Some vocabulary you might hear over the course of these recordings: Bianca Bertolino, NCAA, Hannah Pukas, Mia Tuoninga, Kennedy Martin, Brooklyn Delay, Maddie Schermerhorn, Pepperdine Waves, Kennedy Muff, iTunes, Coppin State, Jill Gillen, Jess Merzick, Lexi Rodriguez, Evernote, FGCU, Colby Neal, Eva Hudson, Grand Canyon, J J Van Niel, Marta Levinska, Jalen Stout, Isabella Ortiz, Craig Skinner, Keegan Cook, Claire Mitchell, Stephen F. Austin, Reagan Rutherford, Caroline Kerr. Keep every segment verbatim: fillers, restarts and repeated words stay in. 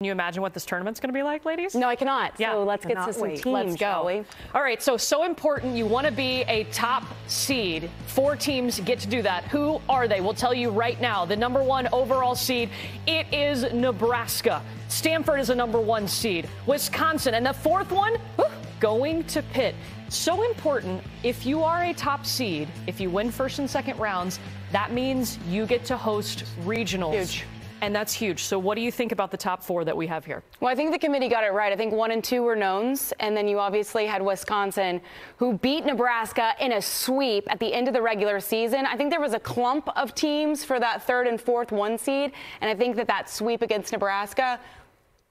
Can you imagine what this tournament's going to be like, ladies? No, I cannot. Yeah. So let's get to some teams. Let's go. Shall we? All right. So, so important. You want to be a top seed. Four teams get to do that. Who are they? We'll tell you right now. The number one overall seed, it is Nebraska. Stanford is a number one seed. Wisconsin. And the fourth one, going to Pitt. So important. If you are a top seed, if you win first and second rounds, that means you get to host regionals. Huge. And that's huge. So what do you think about the top four that we have here? Well, I think the committee got it right. I think one and two were knowns. And then you obviously had Wisconsin, who beat Nebraska in a sweep at the end of the regular season. I think there was a clump of teams for that third and fourth one seed. And I think that that sweep against Nebraska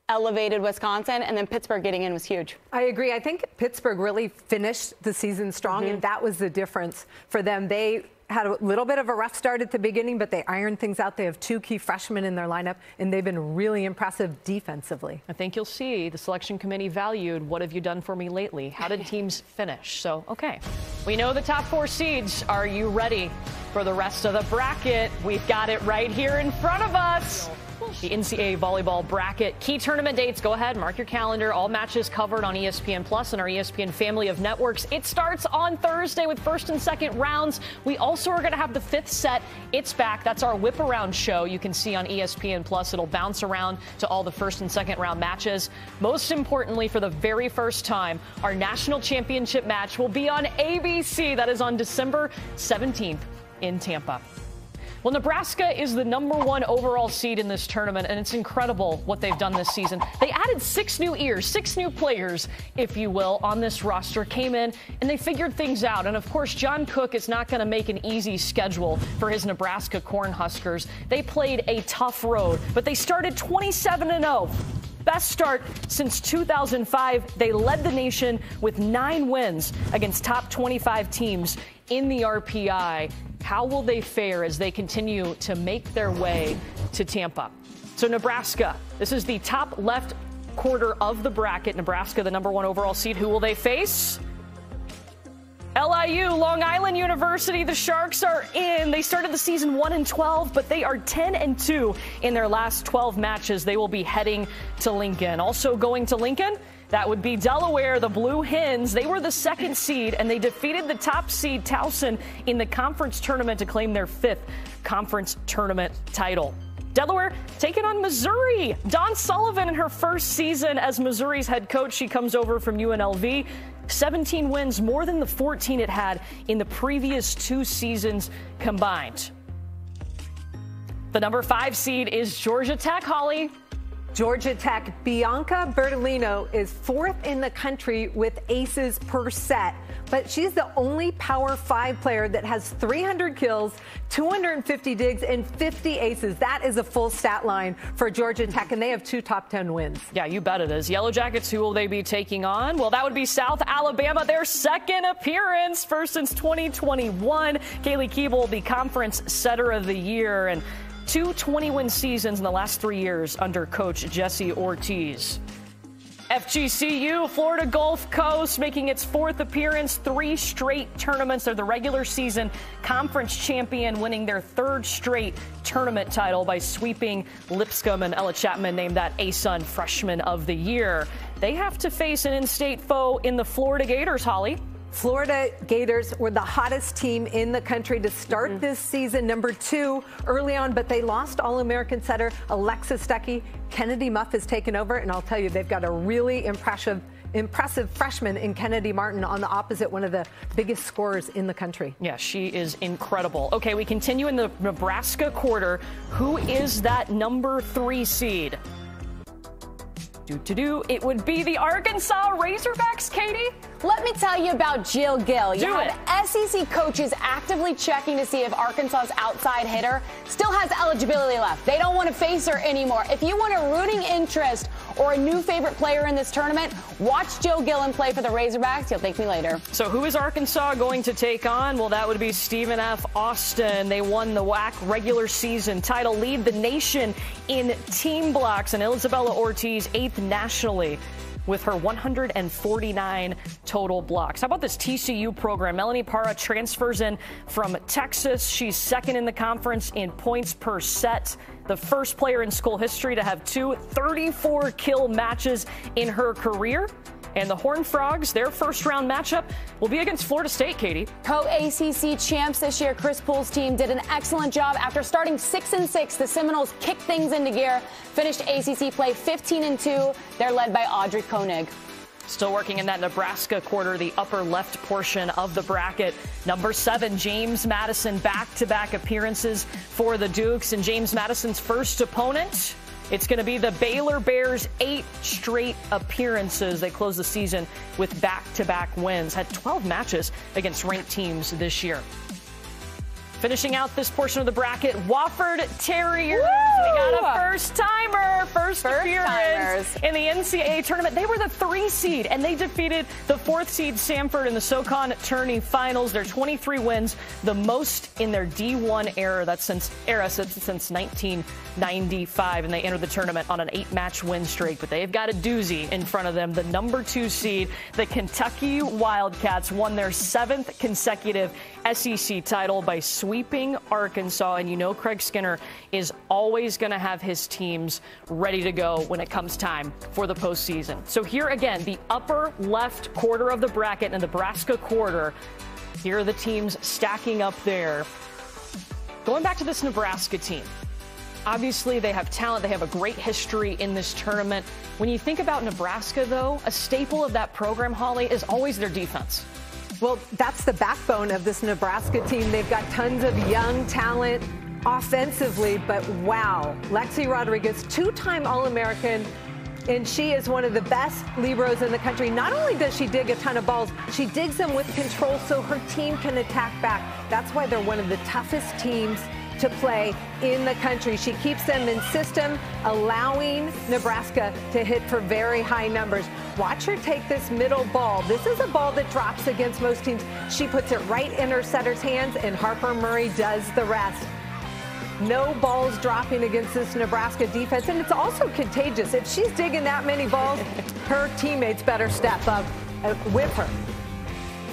elevated Wisconsin, and then Pittsburgh getting in was huge. I agree. I think Pittsburgh really finished the season strong, mm-hmm. and that was the difference for them. They had a little bit of a rough start at the beginning, but they ironed things out. They have two key freshmen in their lineup, and they've been really impressive defensively. I think you'll see the selection committee valued what have you done for me lately? How did teams finish? So, okay. We know the top four seeds. Are you ready for the rest of the bracket? We've got it right here in front of us. The N C double A volleyball bracket. Key tournament dates. Go ahead, mark your calendar. All matches covered on E S P N Plus and our E S P N family of networks. It starts on Thursday with first and second rounds. We also are going to have the fifth set. It's back. That's our whip around show. You can see on E S P N Plus. It'll bounce around to all the first and second round matches. Most importantly, for the very first time, our national championship match will be on A B C. That is on December seventeenth in Tampa. Well, Nebraska is the number one overall seed in this tournament, and it's incredible what they've done this season. They added six new ears, six new players, if you will, on this roster, came in, and they figured things out. And, of course, John Cook is not going to make an easy schedule for his Nebraska Cornhuskers. They played a tough road, but they started twenty-seven and oh. Best start since two thousand five. They led the nation with nine wins against top twenty-five teams in the R P I. How will they fare as they continue to make their way to Tampa? So Nebraska, this is the top left quarter of the bracket. Nebraska, the number one overall seed. Who will they face? L I U, Long Island University. The Sharks are in. They started the season one and twelve, but they are ten and two in their last twelve matches. They will be heading to Lincoln. Also going to Lincoln, that would be Delaware, the Blue Hens. They were the second seed, and they defeated the top seed, Towson, in the conference tournament to claim their fifth conference tournament title. Delaware taking on Missouri. Dawn Sullivan in her first season as Missouri's head coach. She comes over from U N L V. seventeen wins, more than the fourteen it had in the previous two seasons combined. The number five seed is Georgia Tech, Holly. Georgia Tech, Bianca Bertolino is fourth in the country with aces per set, but she's the only Power Five player that has three hundred kills, two hundred fifty digs, and fifty aces. That is a full stat line for Georgia Tech, and they have two top ten wins. Yeah, you bet it is. Yellow Jackets, who will they be taking on? Well, that would be South Alabama, their second appearance, first since twenty twenty-one. Kaylee Keeble, the conference setter of the year, and Two twenty-win seasons in the last three years under coach Jesse Ortiz. F G C U, Florida Gulf Coast, making its fourth appearance, three straight tournaments. They're the regular season conference champion, winning their third straight tournament title by sweeping Lipscomb, and Ella Chapman named that A S U N Freshman of the Year. They have to face an in-state foe in the Florida Gators, Holly. Florida Gators were the hottest team in the country to start mm-hmm. this season, number two early on, but they lost All-American setter Alexis Stuckey. Kennedy Muff has taken over, and I'll tell you, they've got a really impressive impressive freshman in Kennedy Martin on the opposite, one of the biggest scorers in the country. Yeah, she is incredible. Okay, we continue in the Nebraska quarter. Who is that number three seed? Do, do, do. It would be the Arkansas Razorbacks, Katie. Let me tell you about Jill Gill. You do have it. S E C coaches actively checking to see if Arkansas's outside hitter still has eligibility left. They don't want to face her anymore. If you want a rooting interest or a new favorite player in this tournament, watch Jill Gillen play for the Razorbacks. You'll thank me later. So who is Arkansas going to take on? Well, that would be Stephen F. Austin. They won the W A C regular season title, lead the nation in team blocks, and Isabella Ortiz, eighth nationally with her one hundred forty-nine total blocks. How about this T C U program? Melanie Parra transfers in from Texas. She's second in the conference in points per set, the first player in school history to have two thirty-four kill matches in her career. And the Horned Frogs, their first round matchup will be against Florida State, Katie. Co-A C C champs this year, Chris Poole's team did an excellent job. After starting six and six, the Seminoles kicked things into gear, finished A C C play fifteen and two. They're led by Audrey Koenig. Still working in that Nebraska quarter, the upper left portion of the bracket. Number seven, James Madison, back-to-back appearances for the Dukes. And James Madison's first opponent, it's going to be the Baylor Bears, eight straight appearances. They close the season with back-to-back wins. Had twelve matches against ranked teams this year. Finishing out this portion of the bracket, Wofford Terriers. Woo! We got a first-timer, first, first appearance timers. In the N C double A tournament. They were the three seed, and they defeated the fourth seed Stanford in the SoCon Tourney Finals. Their twenty-three wins, the most in their D one era. That's since era since, since nineteen ninety-five, and they entered the tournament on an eight-match win streak. But they've got a doozy in front of them. The number two seed, the Kentucky Wildcats, won their seventh consecutive S E C title by sweeping Arkansas, and you know Craig Skinner is always going to have his teams ready to go when it comes time for the postseason. So here again, the upper left quarter of the bracket and the Nebraska quarter, here are the teams stacking up there. Going back to this Nebraska team, obviously they have talent, they have a great history in this tournament. When you think about Nebraska, though, a staple of that program, Holly, is always their defense. Well, that's the backbone of this Nebraska team. They've got tons of young talent offensively, but wow, Lexi Rodriguez, two-time All-American, and she is one of the best liberos in the country. Not only does she dig a ton of balls, she digs them with control so her team can attack back. That's why they're one of the toughest teams to play in the country. She keeps them in system, allowing Nebraska to hit for very high numbers. Watch her take this middle ball. This is a ball that drops against most teams. She puts it right in her setter's hands, and Harper Murray does the rest. No balls dropping against this Nebraska defense, and it's also contagious. If she's digging that many balls, her teammates better step up with her.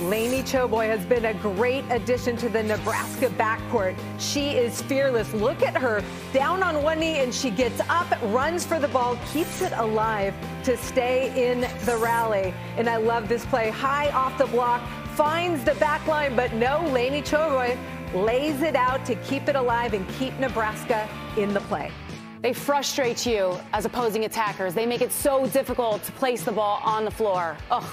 Lainey Choboy has been a great addition to the Nebraska backcourt. She is fearless. Look at her, down on one knee, and she gets up, runs for the ball, keeps it alive to stay in the rally. And I love this play. High off the block, finds the back line, but no, Lainey Choboy lays it out to keep it alive and keep Nebraska in the play. They frustrate you as opposing attackers. They make it so difficult to place the ball on the floor. Ugh.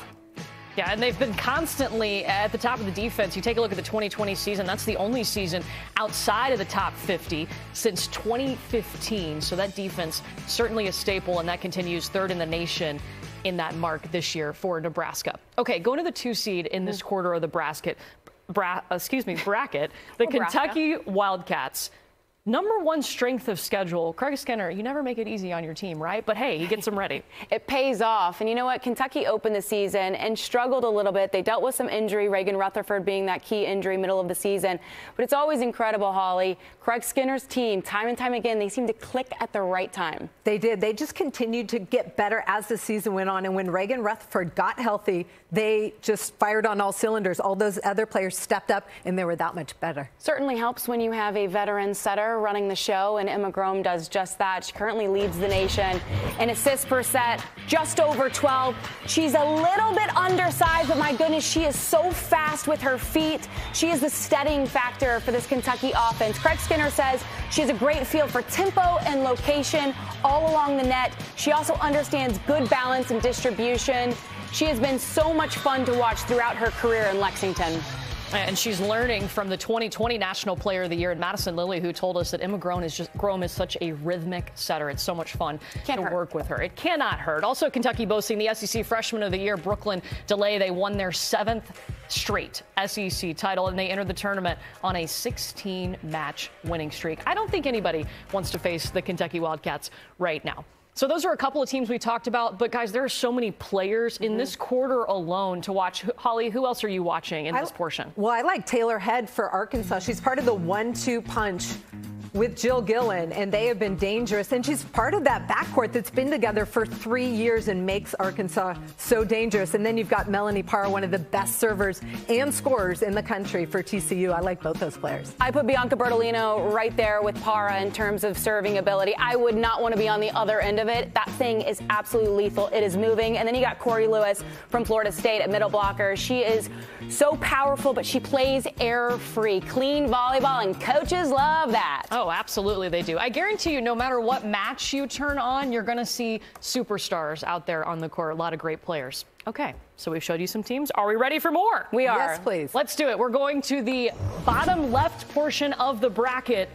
Yeah, and they've been constantly at the top of the defense. You take a look at the twenty twenty season. That's the only season outside of the top fifty since twenty fifteen. So that defense certainly a staple, and that continues third in the nation in that mark this year for Nebraska. Okay, going to the two seed in this quarter of the bracket, bra excuse me, bracket, the Nebraska. Kentucky Wildcats. Number one strength of schedule. Craig Skinner, you never make it easy on your team, right? But hey, he gets them ready. It pays off. And you know what? Kentucky opened the season and struggled a little bit. They dealt with some injury, Reagan Rutherford being that key injury middle of the season. But it's always incredible, Holly. Craig Skinner's team, time and time again, they seem to click at the right time. They did. They just continued to get better as the season went on. And when Reagan Rutherford got healthy, they just fired on all cylinders. All those other players stepped up, and they were that much better. Certainly helps when you have a veteran setter running the show, and Emma Grome does just that. She currently leads the nation in assists per set, just over twelve. She's a little bit undersized, but my goodness, she is so fast with her feet. She is the steadying factor for this Kentucky offense. Craig Skinner says she has a great feel for tempo and location all along the net. She also understands good balance and distribution. She has been so much fun to watch throughout her career in Lexington. And she's learning from the twenty twenty National Player of the Year at Madison Lilly, who told us that Emma Grome is just Grome is such a rhythmic setter. It's so much fun Can't to hurt. work with her. It cannot hurt. Also, Kentucky boasting the S E C Freshman of the Year, Brooklyn DeLay. They won their seventh straight S E C title, and they entered the tournament on a sixteen-match winning streak. I don't think anybody wants to face the Kentucky Wildcats right now. So those are a couple of teams we talked about, but guys, there are so many players in mm-hmm. this quarter alone to watch. Holly, who else are you watching in I, this portion? Well, I like Taylor Head for Arkansas. She's part of the one two punch with Jill Gillen, and they have been dangerous. And she's part of that backcourt that's been together for three years and makes Arkansas so dangerous. And then you've got Melanie Parra, one of the best servers and scorers in the country for T C U. I like both those players. I put Bianca Bertolino right there with Parra in terms of serving ability. I would not want to be on the other end of it. That thing is absolutely lethal. It is moving. And then you got Corey Lewis from Florida State, a middle blocker. She is so powerful, but she plays error-free, clean volleyball, and coaches love that. Oh, absolutely they do. I guarantee you, no matter what match you turn on, you're going to see superstars out there on the court, a lot of great players. Okay, so we've showed you some teams. Are we ready for more? We are. Yes, please. Let's do it. We're going to the bottom left portion of the bracket,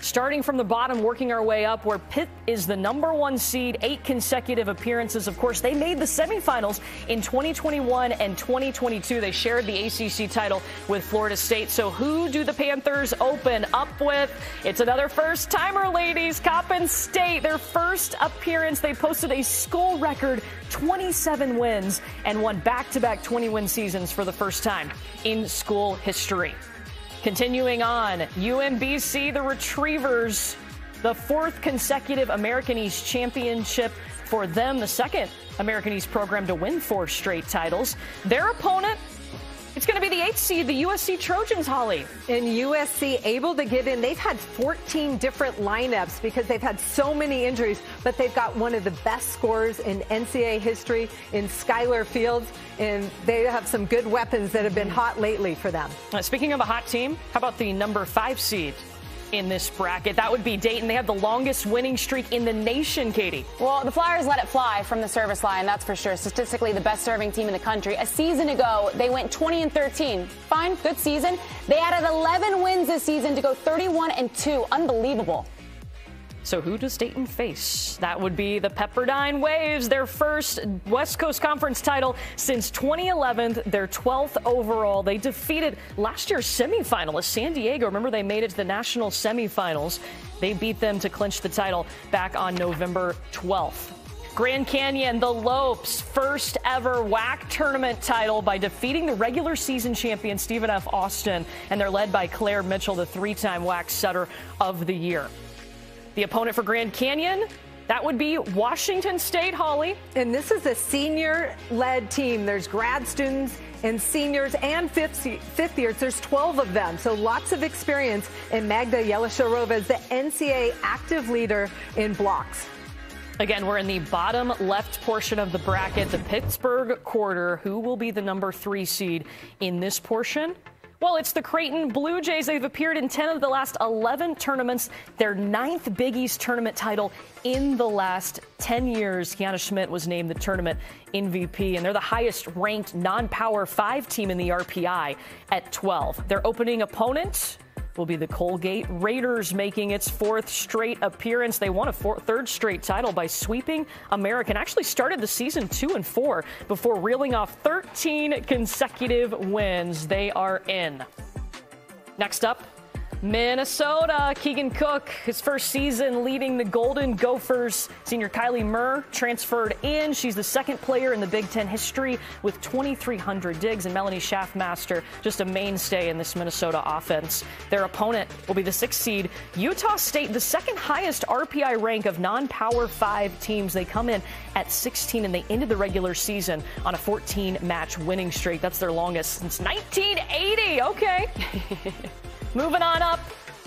starting from the bottom, working our way up, where Pitt is the number one seed, eight consecutive appearances. Of course, they made the semifinals in twenty twenty-one and twenty twenty-two. They shared the A C C title with Florida State. So who do the Panthers open up with? It's another first-timer, ladies. Coppin State, their first appearance. They posted a school record twenty-seven wins and won back-to-back twenty-win seasons for the first time in school history. Continuing on, U M B C, the Retrievers, the fourth consecutive American East championship for them, the second American East program to win four straight titles. Their opponent, it's going to be the eighth seed, the U S C Trojans, Holly. And U S C able to get in. They've had fourteen different lineups because they've had so many injuries, but they've got one of the best scorers in N C double A history in Skylar Fields, and they have some good weapons that have been hot lately for them. Now, speaking of a hot team, how about the number five seed in this bracket? That would be Dayton. They have the longest winning streak in the nation, Katie. Well, the Flyers let it fly from the service line, that's for sure. Statistically, the best serving team in the country. A season ago, they went twenty and thirteen. Fine, good season. They added eleven wins this season to go thirty-one and two. Unbelievable. So who does Dayton face? That would be the Pepperdine Waves, their first West Coast Conference title since twenty eleven, their twelfth overall. They defeated last year's semifinalist, San Diego. Remember, they made it to the national semifinals. They beat them to clinch the title back on November twelfth. Grand Canyon, the Lopes, first ever W A C tournament title by defeating the regular season champion, Stephen F. Austin, and they're led by Claire Mitchell, the three-time W A C Setter of the Year. The opponent for Grand Canyon, that would be Washington State, Holly. And this is a senior-led team. There's grad students and seniors and fifth, fifth years. There's twelve of them, so lots of experience. And Magda Yelisharova is the N C double A active leader in blocks. Again, we're in the bottom left portion of the bracket, the Pittsburgh quarter. Who will be the number three seed in this portion? Well, it's the Creighton Blue Jays. They've appeared in ten of the last eleven tournaments, their ninth Big East tournament title in the last ten years. Kiana Schmidt was named the tournament M V P, and they're the highest-ranked non-power five team in the R P I at twelve. Their opening opponent will be the Colgate Raiders, making its fourth straight appearance. They won a four, third straight title by sweeping American. Actually started the season two and four before reeling off thirteen consecutive wins. They are in. Next up, Minnesota. Keegan Cook, his first season leading the Golden Gophers. Senior Kylie Murr transferred in. She's the second player in the Big Ten history with twenty-three hundred digs. And Melanie Schaffmaster, just a mainstay in this Minnesota offense. Their opponent will be the sixth seed, Utah State, the second highest R P I rank of non-power five teams. They come in at sixteen, and they ended the regular season on a fourteen-match winning streak. That's their longest since nineteen eighty. Okay. Moving on up,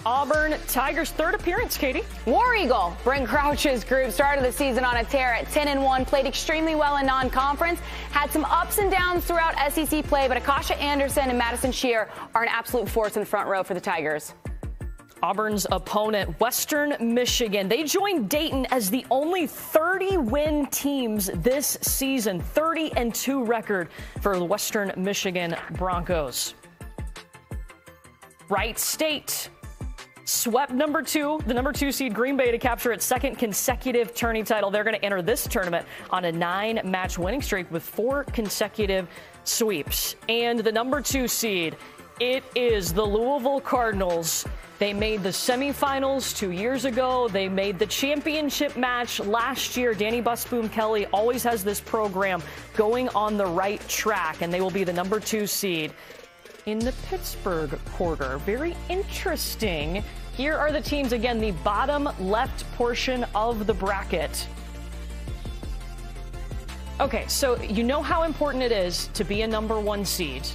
Auburn Tigers' third appearance, Katie. War Eagle, Brent Crouch's group, started the season on a tear at ten and one, played extremely well in non-conference, had some ups and downs throughout S E C play, but Akasha Anderson and Madison Shear are an absolute force in the front row for the Tigers. Auburn's opponent, Western Michigan. They joined Dayton as the only thirty-win teams this season, thirty and two record for the Western Michigan Broncos. Wright State swept number two, the number two seed Green Bay, to capture its second consecutive tourney title. They're going to enter this tournament on a nine-match winning streak with four consecutive sweeps. And the number two seed, it is the Louisville Cardinals. They made the semifinals two years ago. They made the championship match last year. Danny Busboom Kelly always has this program going on the right track, and they will be the number two seed in the Pittsburgh quarter. Very interesting Here are the teams again, the bottom left portion of the bracket. Okay, so you know how important it is to be a number one seed.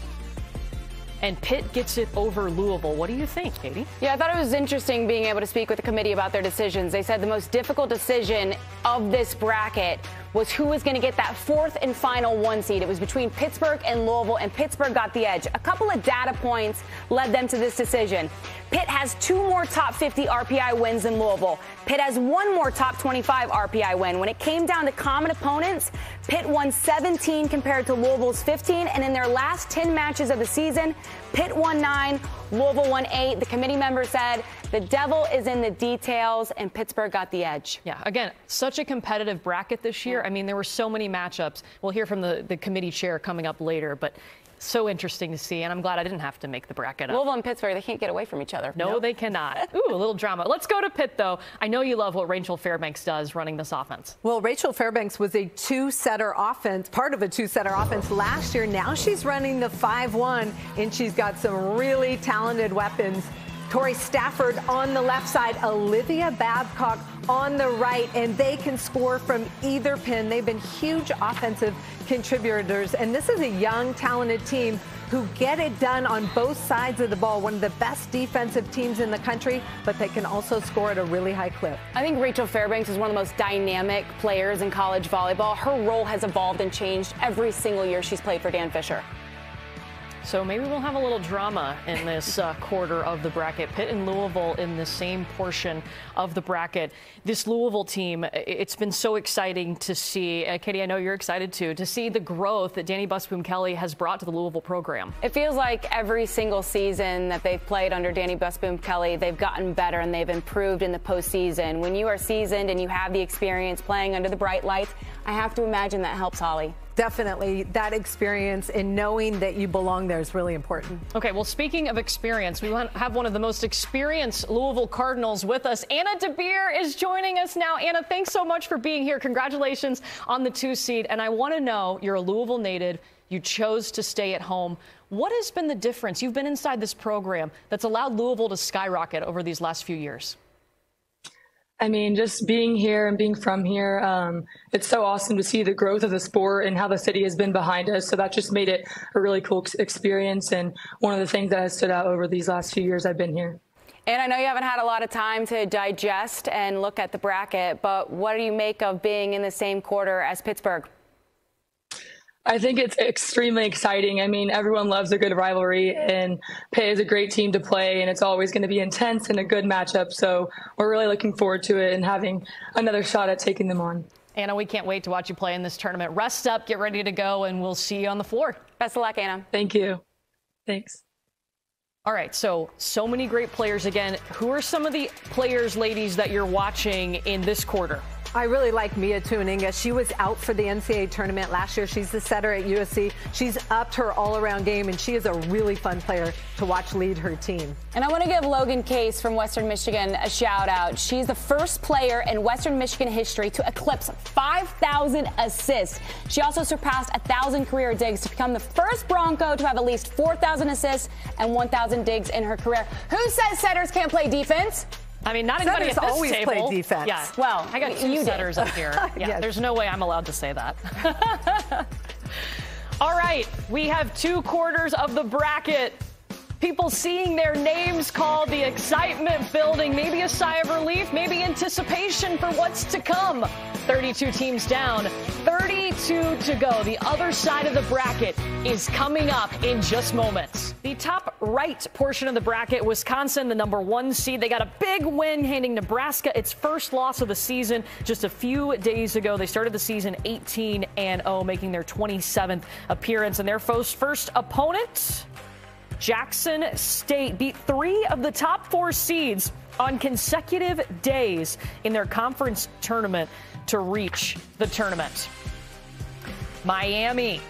And Pitt gets it over Louisville. What do you think, Katie? Yeah, I thought it was interesting being able to speak with the committee about their decisions. They said the most difficult decision of this bracket was who was going to get that fourth and final one seed. It was between Pittsburgh and Louisville, and Pittsburgh got the edge. A couple of data points led them to this decision. Pitt has two more top fifty R P I wins than Louisville. Pitt has one more top twenty-five R P I win. When it came down to common opponents, Pitt won seventeen compared to Louisville's fifteen, and in their last ten matches of the season, Pitt won nine, Louisville won eight. The committee member said the devil is in the details, and Pittsburgh got the edge. Yeah, again, such a competitive bracket this year. I mean, there were so many matchups. We'll hear from the, the committee chair coming up later, but so interesting to see, and I'm glad I didn't have to make the bracket up. Louisville and Pittsburgh, they can't get away from each other. No, nope. They cannot. Ooh, a little drama. Let's go to Pitt, though. I know you love what Rachel Fairbanks does running this offense. Well, Rachel Fairbanks was a two-setter offense, part of a two-setter offense last year. Now she's running the five one, and she's got some really talented weapons. Tori Stafford on the left side, Olivia Babcock on the right, and they can score from either pin. They've been huge offensive contributors, and this is a young, talented team who get it done on both sides of the ball. One of the best defensive teams in the country, but they can also score at a really high clip. I think Rachel Fairbanks is one of the most dynamic players in college volleyball. Her role has evolved and changed every single year she's played for Dan Fisher. So maybe we'll have a little drama in this uh, quarter of the bracket. Pitt and Louisville in the same portion of the bracket. This Louisville team, it's been so exciting to see. Uh, Katie, I know you're excited too, to see the growth that Danny Busboom-Kelly has brought to the Louisville program. It feels like every single season that they've played under Danny Busboom-Kelly, they've gotten better and they've improved in the postseason. When you are seasoned and you have the experience playing under the bright lights, I have to imagine that helps Holly. Definitely, that experience and knowing that you belong there is really important. Okay, well, speaking of experience, we have one of the most experienced Louisville Cardinals with us. Anna DeBeer is joining us now. Anna, thanks so much for being here. Congratulations on the two seed. And I want to know, you're a Louisville native. You chose to stay at home. What has been the difference? You've been inside this program that's allowed Louisville to skyrocket over these last few years. I mean, just being here and being from here, um, it's so awesome to see the growth of the sport and how the city has been behind us. So that just made it a really cool experience and one of the things that has stood out over these last few years I've been here. And I know you haven't had a lot of time to digest and look at the bracket, but what do you make of being in the same quarter as Pittsburgh? I think it's extremely exciting. I mean, everyone loves a good rivalry, and Pitt is a great team to play, and it's always going to be intense and a good matchup. So we're really looking forward to it and having another shot at taking them on. Anna, we can't wait to watch you play in this tournament. Rest up, get ready to go, and we'll see you on the floor. Best of luck, Anna. Thank you. Thanks. All right, so, so many great players again. Who are some of the players, ladies, that you're watching in this quarter? I really like Mia Tuoninga. She was out for the N C double A tournament last year. She's the setter at U S C. She's upped her all-around game, and she is a really fun player to watch lead her team. And I want to give Logan Case from Western Michigan a shout-out. She's the first player in Western Michigan history to eclipse five thousand assists. She also surpassed one thousand career digs to become the first Bronco to have at least four thousand assists and one thousand digs in her career. Who says setters can't play defense? I mean, not anybody at this table. Setters always play defense. Yeah. Well, I got two setters up here. Yeah, yes. There's no way I'm allowed to say that. All right, we have two quarters of the bracket. People seeing their names called, the excitement building, maybe a sigh of relief, maybe anticipation for what's to come. thirty-two teams down, thirty-two to go. The other side of the bracket is coming up in just moments. The top right portion of the bracket, Wisconsin, the number one seed. They got a big win, handing Nebraska its first loss of the season just a few days ago. They started the season eighteen and oh, making their twenty-seventh appearance. And their first opponent, Jackson State, beat three of the top four seeds on consecutive days in their conference tournament to reach the tournament. Miami,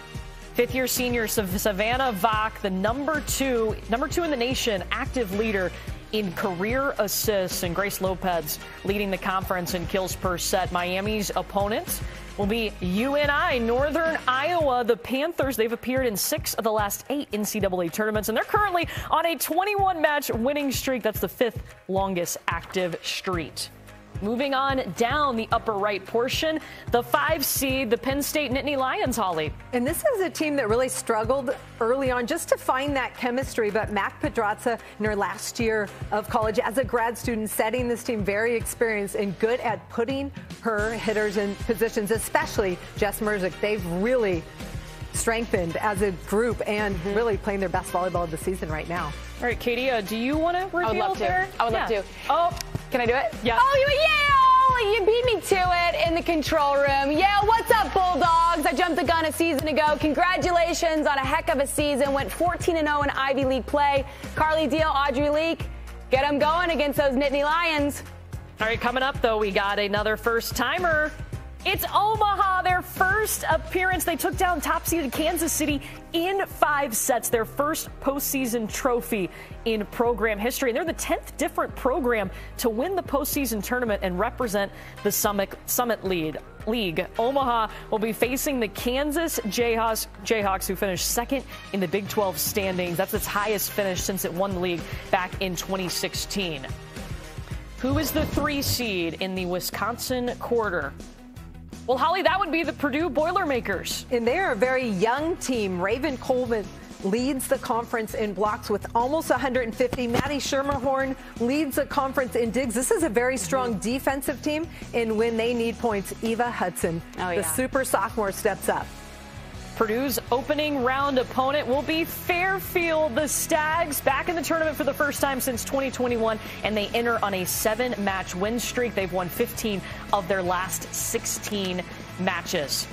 fifth-year senior Savannah Vach, the number two, number two in the nation, active leader in career assists, and Grace Lopez leading the conference in kills per set. Miami's opponent, will be U N I, Northern Iowa. The Panthers, they've appeared in six of the last eight N C double A tournaments, and they're currently on a twenty-one match winning streak. That's the fifth longest active streak. Moving on down the upper right portion, the five seed, the Penn State Nittany Lions, Holly. And this is a team that really struggled early on just to find that chemistry, but Mac Pedraza in her last year of college as a grad student, setting this team very experienced and good at putting her hitters in positions, especially Jess Merzick. They've really strengthened as a group and mm-hmm. really playing their best volleyball of the season right now. All right, Katie, uh, do you want to reveal there? I would love to. I would yeah. love to. Oh. Can I do it? Yeah. Oh, you, yeah! You beat me to it in the control room. Yeah, what's up, Bulldogs? I jumped the gun a season ago. Congratulations on a heck of a season. Went fourteen and oh in Ivy League play. Carly Deal, Audrey Leak, get them going against those Nittany Lions. All right, coming up, though, we got another first-timer. It's Omaha, their first appearance. They took down top-seeded Kansas City in five sets, their first postseason trophy in program history. And they're the tenth different program to win the postseason tournament and represent the Summit, Summit lead, League. Omaha will be facing the Kansas Jayhawks, Jayhawks, who finished second in the Big twelve standings. That's its highest finish since it won the league back in twenty sixteen. Who is the three seed in the Wisconsin quarter? Well, Holly, that would be the Purdue Boilermakers. And they are a very young team. Raven Coleman leads the conference in blocks with almost one hundred fifty. Maddie Schermerhorn leads the conference in digs. This is a very strong defensive team. And when they need points, Eva Hudson, oh, yeah. the super sophomore, steps up. Purdue's opening round opponent will be Fairfield. The Stags back in the tournament for the first time since twenty twenty-one, and they enter on a seven match win streak. They've won fifteen of their last sixteen matches.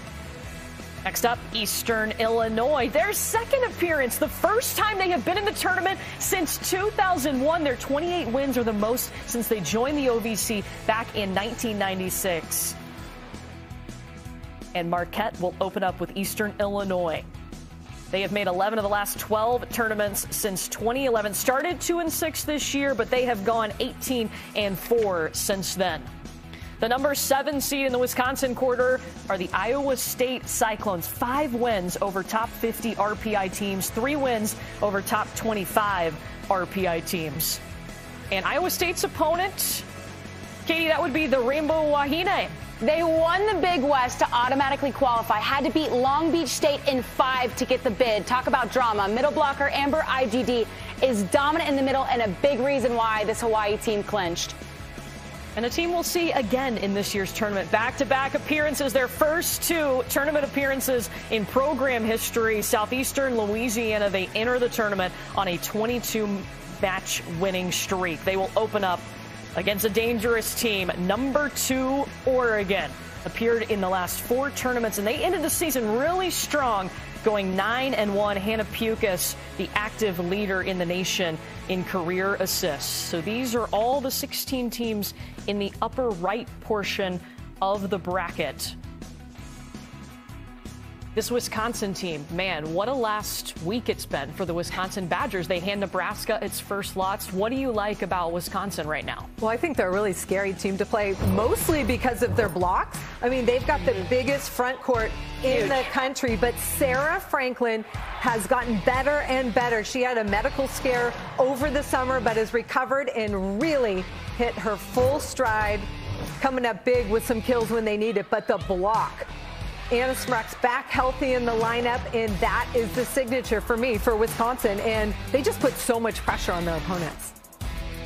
Next up, Eastern Illinois. Their second appearance, the first time they have been in the tournament since two thousand one. Their twenty-eight wins are the most since they joined the O V C back in nineteen ninety-six. And Marquette will open up with Eastern Illinois. They have made eleven of the last twelve tournaments since twenty eleven. Started two and six this year, but they have gone eighteen and four since then. The number seven seed in the Wisconsin quarter are the Iowa State Cyclones. Five wins over top fifty R P I teams, three wins over top twenty-five R P I teams. And Iowa State's opponent, Katie, that would be the Rainbow Wahine. They won the Big West to automatically qualify. Had to beat Long Beach State in five to get the bid. Talk about drama. Middle blocker Amber I G D is dominant in the middle and a big reason why this Hawaii team clinched. And a team we'll see again in this year's tournament. Back-to-back appearances, their first two tournament appearances in program history. Southeastern Louisiana, they enter the tournament on a twenty-two match winning streak. They will open up against a dangerous team, number two, Oregon. Appeared in the last four tournaments, and they ended the season really strong, going nine and one. Hannah Pukas, the active leader in the nation in career assists. So these are all the sixteen teams in the upper right portion of the bracket. This Wisconsin team, man, what a last week it's been for the Wisconsin Badgers. They hand Nebraska its first loss. What do you like about Wisconsin right now? Well, I think they're a really scary team to play, mostly because of their blocks. I mean, they've got the biggest front court in the country, but Sarah Franklin has gotten better and better. She had a medical scare over the summer, but has recovered and really hit her full stride, coming up big with some kills when they need it, but the block. Anna Smruk's back healthy in the lineup, and that is the signature for me for Wisconsin, and they just put so much pressure on their opponents.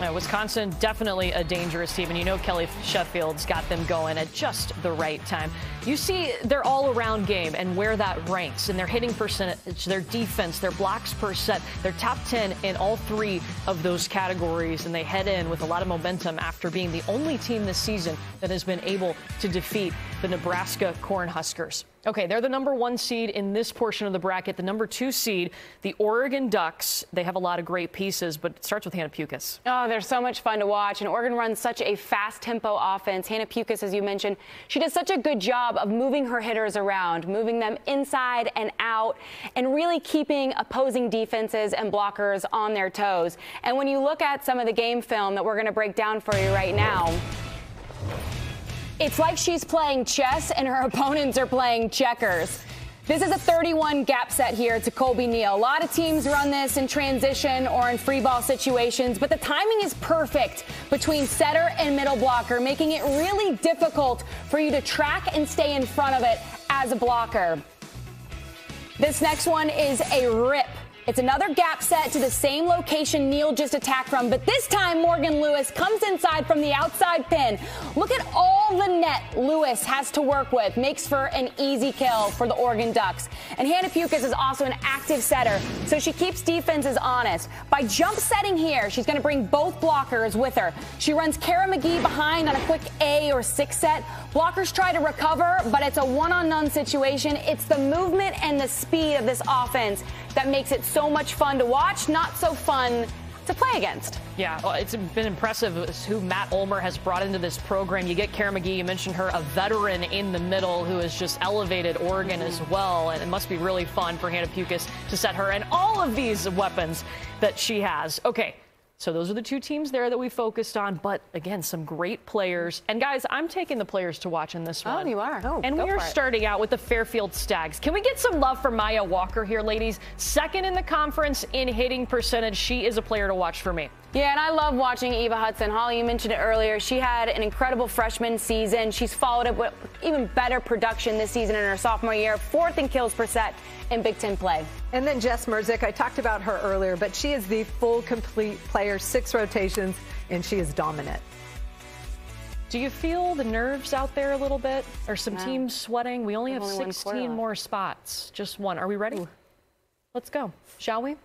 Yeah, Wisconsin, definitely a dangerous team, and you know Kelly Sheffield's got them going at just the right time. You see their all-around game and where that ranks, and their hitting percentage, their defense, their blocks per set. They're top ten in all three of those categories, and they head in with a lot of momentum after being the only team this season that has been able to defeat the Nebraska Cornhuskers. Okay, they're the number one seed in this portion of the bracket. The number two seed, the Oregon Ducks. They have a lot of great pieces, but it starts with Hannah Pukas. Oh, they're so much fun to watch, and Oregon runs such a fast-tempo offense. Hannah Pukas, as you mentioned, she does such a good job of moving her hitters around, moving them inside and out, and really keeping opposing defenses and blockers on their toes. And when you look at some of the game film that we're going to break down for you right now, It's like she's playing chess and her opponents are playing checkers. This is a thirty-one gap set here to Colby Neal. A lot of teams run this in transition or in free ball situations, but the timing is perfect between setter and middle blocker, making it really difficult for you to track and stay in front of it as a blocker. This next one is a rip. It's another gap set to the same location Neal just attacked from, but this time Morgan Lewis comes inside from the outside pin. Look at all the net Lewis has to work with. Makes for an easy kill for the Oregon Ducks. And Hannah Pukas is also an active setter, so she keeps defenses honest. By jump setting here, she's going to bring both blockers with her. She runs Kara McGee behind on a quick A or six set. Blockers try to recover, but it's a one-on-one situation. It's the movement and the speed of this offense that makes it so much fun to watch, not so fun to play against. Yeah, well, it's been impressive who Matt Ulmer has brought into this program. You get Kara McGee, you mentioned her, a veteran in the middle who has just elevated Oregon mm-hmm. as well, and it must be really fun for Hannah Pukas to set her and all of these weapons that she has. Okay, so those are the two teams there that we focused on, but again, some great players. And guys, I'm taking the players to watch in this one. Oh, you are. Oh, and we are starting out with the Fairfield Stags. Can we get some love for Maya Walker here, ladies? Second in the conference in hitting percentage. She is a player to watch for me. Yeah, and I love watching Eva Hudson. Holly, you mentioned it earlier. She had an incredible freshman season. She's followed up with even better production this season in her sophomore year. Fourth in kills per set in Big Ten play. And then Jess Merzick, I talked about her earlier, but she is the full, complete player, six rotations, and she is dominant. Do you feel the nerves out there a little bit? Are some no. teams sweating? We only have, have only sixteen more spots. Just one. Are we ready? Ooh. Let's go. Shall we?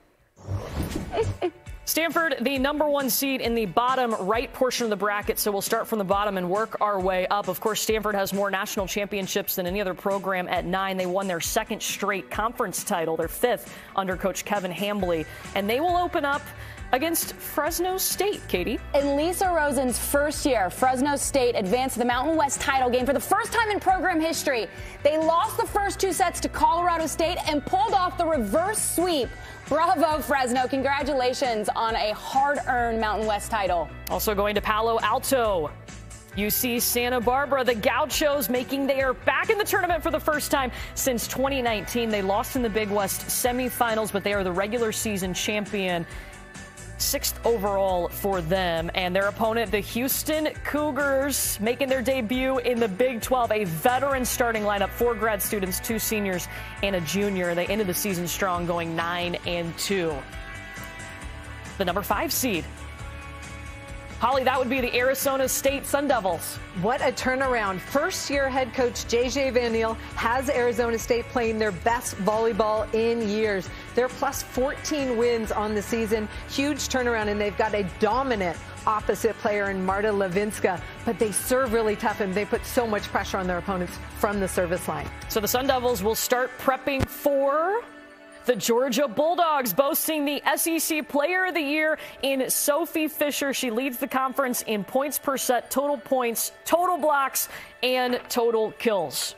Stanford, the number one seed in the bottom right portion of the bracket, so we'll start from the bottom and work our way up. Of course, Stanford has more national championships than any other program at nine. They won their second straight conference title, their fifth under Coach Kevin Hambley, and they will open up against Fresno State, Katie. In Lisa Rosen's first year, Fresno State advanced to the Mountain West title game for the first time in program history. They lost the first two sets to Colorado State and pulled off the reverse sweep. Bravo, Fresno. Congratulations on a hard-earned Mountain West title. Also going to Palo Alto, U C Santa Barbara. The Gauchos making their back in the tournament for the first time since twenty nineteen. They lost in the Big West semifinals, but they are the regular season champion. Sixth overall for them, and their opponent, the Houston Cougars, making their debut in the Big twelve. A veteran starting lineup, four grad students, two seniors, and a junior. They ended the season strong, going nine and two. The number five seed. Holly, that would be the Arizona State Sun Devils. What a turnaround. First-year head coach J J Van Niel has Arizona State playing their best volleyball in years. They're plus fourteen wins on the season. Huge turnaround, and they've got a dominant opposite player in Marta Levinska, but they serve really tough, and they put so much pressure on their opponents from the service line. So the Sun Devils will start prepping for the Georgia Bulldogs, boasting the S E C Player of the Year in Sophie Fisher. She leads the conference in points per set, total points, total blocks, and total kills.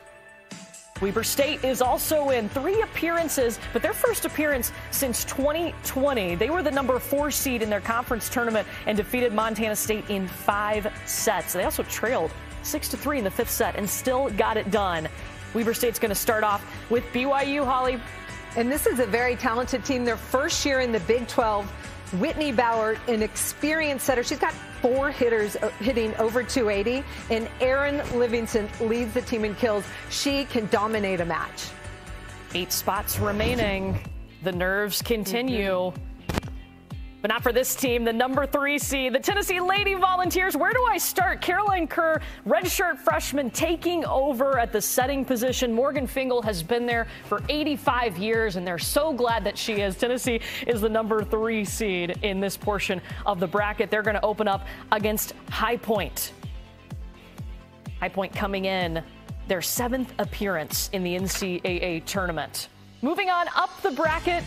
Weber State is also in three appearances, but their first appearance since twenty twenty. They were the number four seed in their conference tournament and defeated Montana State in five sets. They also trailed six to three in the fifth set and still got it done. Weber State's going to start off with B Y U, Holly. And this is a very talented team. Their first year in the Big twelve, Whitney Bauer, an experienced setter. She's got four hitters hitting over two eighty, and Erin Livingston leads the team in kills. She can dominate a match. Eight spots remaining. The nerves continue. Mm-hmm. But not for this team, the number three seed, the Tennessee Lady Volunteers. Where do I start? Caroline Kerr, redshirt freshman, taking over at the setting position. Morgan Fingal has been there for eighty-five years, and they're so glad that she is. Tennessee is the number three seed in this portion of the bracket. They're going to open up against High Point. High Point coming in their seventh appearance in the N C double A tournament. Moving on up the bracket,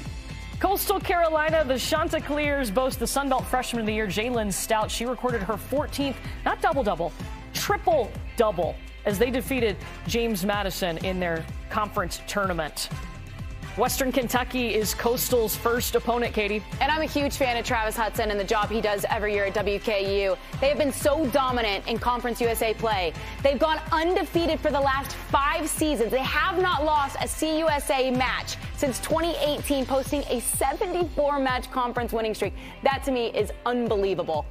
Coastal Carolina, the Chanticleers boast the Sun Belt Freshman of the Year, Jalen Stout. She recorded her fourteenth, not double-double, triple-double, as they defeated James Madison in their conference tournament. Western Kentucky is Coastal's first opponent, Katie. And I'm a huge fan of Travis Hudson and the job he does every year at W K U. They have been so dominant in Conference U S A play. They've gone undefeated for the last five seasons. They have not lost a C U S A match since twenty eighteen, posting a seventy-four match conference winning streak. That, to me, is unbelievable.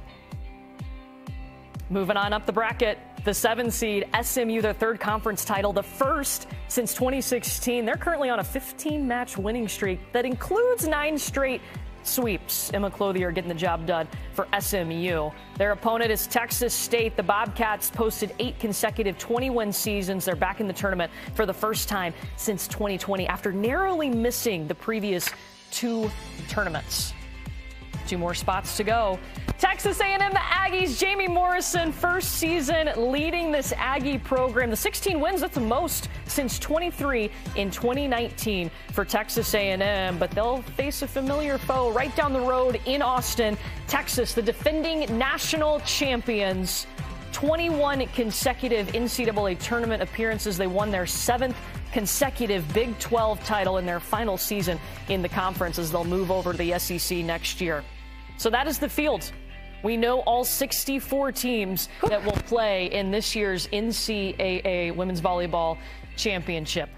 Moving on up the bracket. The seven seed, S M U, their third conference title, the first since twenty sixteen. They're currently on a fifteen match winning streak that includes nine straight sweeps. Emma Clothier getting the job done for S M U. Their opponent is Texas State. The Bobcats posted eight consecutive twenty-win seasons. They're back in the tournament for the first time since twenty twenty after narrowly missing the previous two tournaments. Two more spots to go. Texas A and M, the Aggies, Jamie Morrison, first season leading this Aggie program. The sixteen wins, that's the most since twenty-three in twenty nineteen for Texas A and M, but they'll face a familiar foe right down the road in Austin, Texas. The defending national champions, twenty-one consecutive N C double A tournament appearances. They won their seventh consecutive Big twelve title in their final season in the conference as they'll move over to the S E C next year. So that is the field. We know all sixty-four teams that will play in this year's N C double A Women's Volleyball Championship.